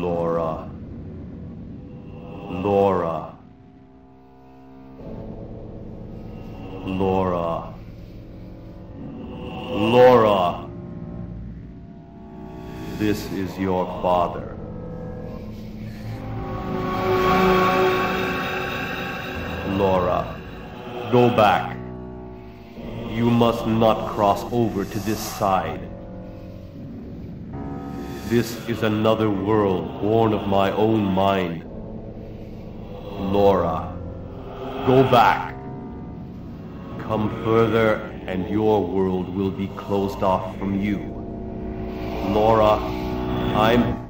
Laura, this is your father. Laura, go back. You must not cross over to this side. This is another world born of my own mind. Laura, go back. Come further and your world will be closed off from you. Laura, I'm...